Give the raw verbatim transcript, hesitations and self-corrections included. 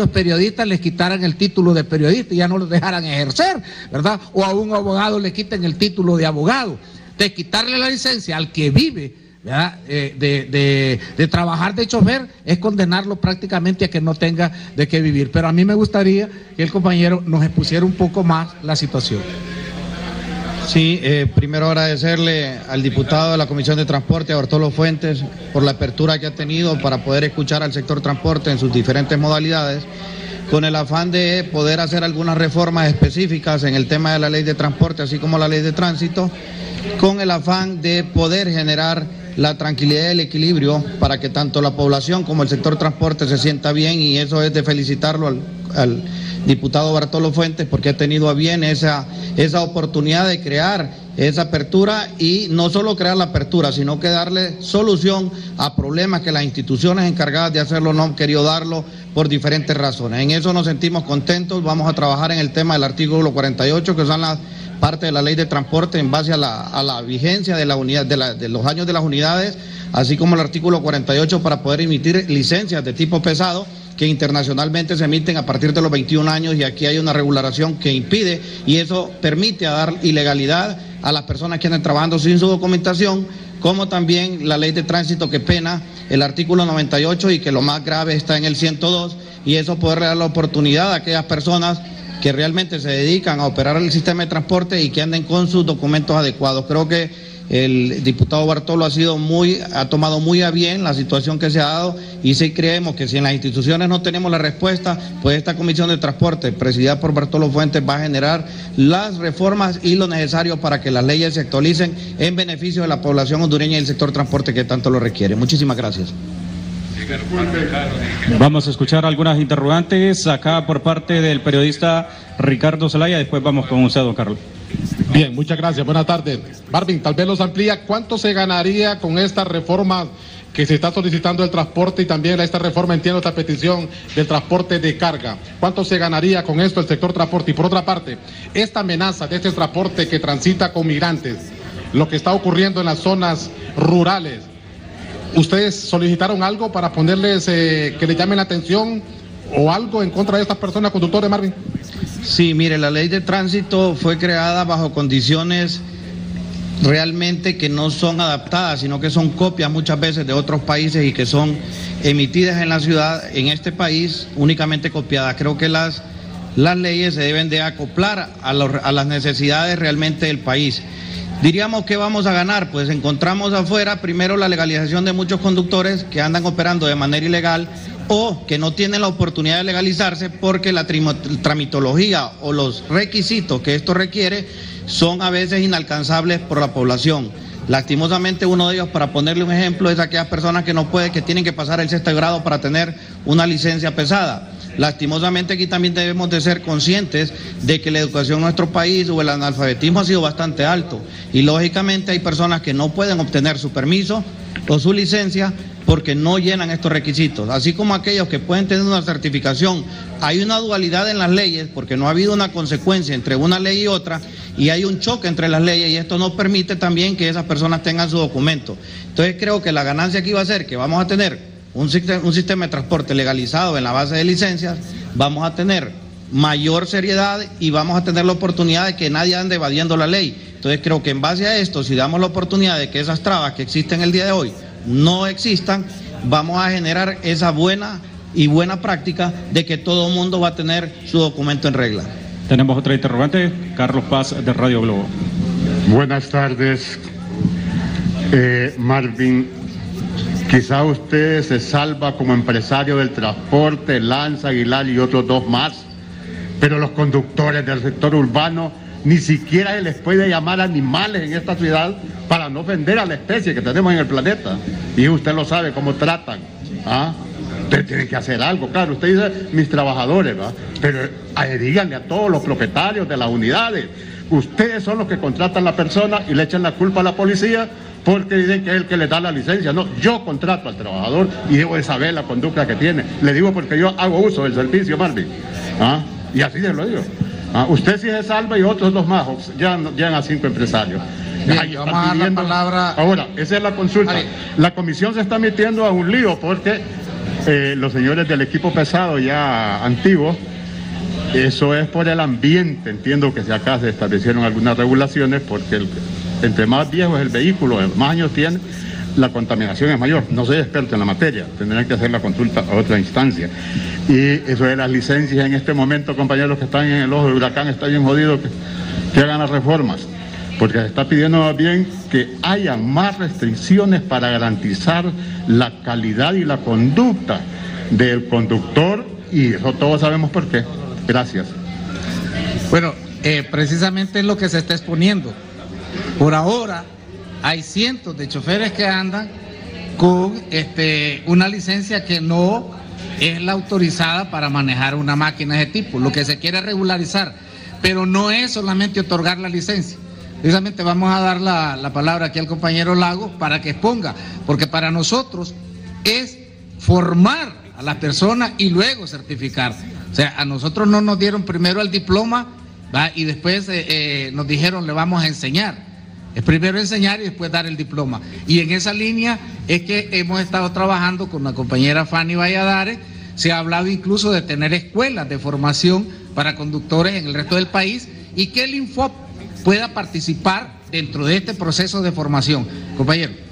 los periodistas les quitaran el título de periodista y ya no los dejaran ejercer, ¿verdad? O a un abogado le quiten el título de abogado. De quitarle la licencia al que vive, ¿verdad?, eh, de, de, de trabajar de chofer, es condenarlo prácticamente a que no tenga de qué vivir. Pero a mí me gustaría que el compañero nos expusiera un poco más la situación. Sí, eh, primero agradecerle al diputado de la Comisión de Transporte, a Bartolo Fuentes, por la apertura que ha tenido para poder escuchar al sector transporte en sus diferentes modalidades, con el afán de poder hacer algunas reformas específicas en el tema de la ley de transporte, así como la ley de tránsito, con el afán de poder generar la tranquilidad y el equilibrio para que tanto la población como el sector transporte se sienta bien, y eso es de felicitarlo al, al diputado Bartolo Fuentes, porque ha tenido a bien esa, esa oportunidad de crear esa apertura, y no solo crear la apertura, sino que darle solución a problemas que las instituciones encargadas de hacerlo no han querido darlo por diferentes razones. En eso nos sentimos contentos. Vamos a trabajar en el tema del artículo cuarenta y ocho, que son las parte de la ley de transporte en base a la, a la vigencia de la unidad, de, la, de los años de las unidades, así como el artículo cuarenta y ocho para poder emitir licencias de tipo pesado que internacionalmente se emiten a partir de los veintiún años, y aquí hay una regulación que impide, y eso permite dar ilegalidad a las personas que andan trabajando sin su documentación, como también la ley de tránsito que pena el artículo noventa y ocho, y que lo más grave está en el ciento dos, y eso poderle dar la oportunidad a aquellas personas que realmente se dedican a operar el sistema de transporte y que anden con sus documentos adecuados. Creo que el diputado Bartolo ha sido muy, ha tomado muy a bien la situación que se ha dado, y sí creemos que si en las instituciones no tenemos la respuesta, pues esta Comisión de Transporte, presidida por Bartolo Fuentes, va a generar las reformas y lo necesario para que las leyes se actualicen en beneficio de la población hondureña y el sector transporte que tanto lo requiere. Muchísimas gracias. Vamos a escuchar algunas interrogantes acá por parte del periodista Ricardo Zelaya, después vamos con usted, don Carlos. Bien, muchas gracias, buenas tardes. Marvin, tal vez nos amplía cuánto se ganaría con esta reforma que se está solicitando el transporte, y también esta reforma, entiendo, esta petición del transporte de carga. ¿Cuánto se ganaría con esto el sector transporte? Y por otra parte, esta amenaza de este transporte que transita con migrantes, lo que está ocurriendo en las zonas rurales, ¿ustedes solicitaron algo para ponerles, eh, que le llamen la atención o algo en contra de estas personas conductores, Marvin? Sí, mire, la ley de tránsito fue creada bajo condiciones realmente que no son adaptadas, sino que son copias muchas veces de otros países y que son emitidas en la ciudad, en este país, únicamente copiadas. Creo que las, las leyes se deben de acoplar a, los, a las necesidades realmente del país. Diríamos que vamos a ganar, pues encontramos afuera primero la legalización de muchos conductores que andan operando de manera ilegal o que no tienen la oportunidad de legalizarse porque la tramitología o los requisitos que esto requiere son a veces inalcanzables por la población. Lastimosamente, uno de ellos, para ponerle un ejemplo, es aquellas personas que no pueden, que tienen que pasar el sexto grado para tener una licencia pesada. Lastimosamente, aquí también debemos de ser conscientes de que la educación en nuestro país o el analfabetismo ha sido bastante alto, y lógicamente hay personas que no pueden obtener su permiso o su licencia porque no llenan estos requisitos, así como aquellos que pueden tener una certificación. Hay una dualidad en las leyes porque no ha habido una consecuencia entre una ley y otra, y hay un choque entre las leyes, y esto no permite también que esas personas tengan su documento. Entonces creo que la ganancia aquí va a ser que vamos a tener Un sistema, un sistema de transporte legalizado en la base de licencias, vamos a tener mayor seriedad y vamos a tener la oportunidad de que nadie ande evadiendo la ley. Entonces creo que en base a esto, si damos la oportunidad de que esas trabas que existen el día de hoy no existan, vamos a generar esa buena y buena práctica de que todo el mundo va a tener su documento en regla. Tenemos otra interrogante, Carlos Paz de Radio Globo. Buenas tardes, eh, Marvin. Quizá usted se salva como empresario del transporte, Lanza, Aguilar y otros dos más, pero los conductores del sector urbano ni siquiera se les puede llamar animales en esta ciudad para no ofender a la especie que tenemos en el planeta. Y usted lo sabe cómo tratan. ¿Ah? Ustedes tienen que hacer algo, claro. Usted dice mis trabajadores, ¿verdad? Pero eh, díganle a todos los propietarios de las unidades. Ustedes son los que contratan a la persona y le echan la culpa a la policía porque dicen que es el que le da la licencia. No, yo contrato al trabajador y debo de saber la conducta que tiene. Le digo porque yo hago uso del servicio, Marvin. ¿Ah? Y así se lo digo. ¿Ah? Usted sí se salva y otros dos más, llegan, llegan a cinco empresarios. Bien, ahí vamos a dar la palabra. Ahora, esa es la consulta. Ahí. La comisión se está metiendo a un lío porque eh, los señores del equipo pesado ya antiguo. Eso es por el ambiente, entiendo que si acá se establecieron algunas regulaciones, porque el, entre más viejo es el vehículo, más años tiene, la contaminación es mayor. No soy experto en la materia, tendrán que hacer la consulta a otra instancia. Y eso de las licencias en este momento, compañeros que están en el ojo del huracán, está bien jodido que, que hagan las reformas, porque se está pidiendo más bien que haya más restricciones para garantizar la calidad y la conducta del conductor, y eso todos sabemos por qué. Gracias. Bueno, eh, precisamente es lo que se está exponiendo. Por ahora hay cientos de choferes que andan con este, una licencia que no es la autorizada para manejar una máquina de ese tipo. Lo que se quiere es regularizar, pero no es solamente otorgar la licencia. Precisamente vamos a dar la, la palabra aquí al compañero Lago para que exponga, porque para nosotros es formar a las personas y luego certificar. O sea, a nosotros no nos dieron primero el diploma, ¿va? Y después eh, eh, nos dijeron le vamos a enseñar. Es primero enseñar y después dar el diploma. Y en esa línea es que hemos estado trabajando con la compañera Fanny Valladares. Se ha hablado incluso de tener escuelas de formación para conductores en el resto del país y que el INFOP pueda participar dentro de este proceso de formación. Compañero.